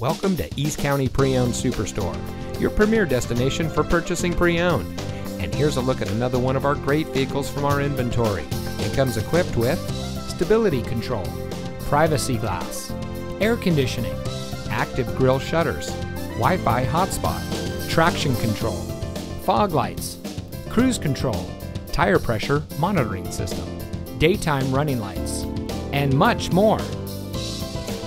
Welcome to East County Pre-Owned Superstore, your premier destination for purchasing pre-owned. And here's a look at another one of our great vehicles from our inventory. It comes equipped with stability control, privacy glass, air conditioning, active grille shutters, Wi-Fi hotspot, traction control, fog lights, cruise control, tire pressure monitoring system, daytime running lights, and much more.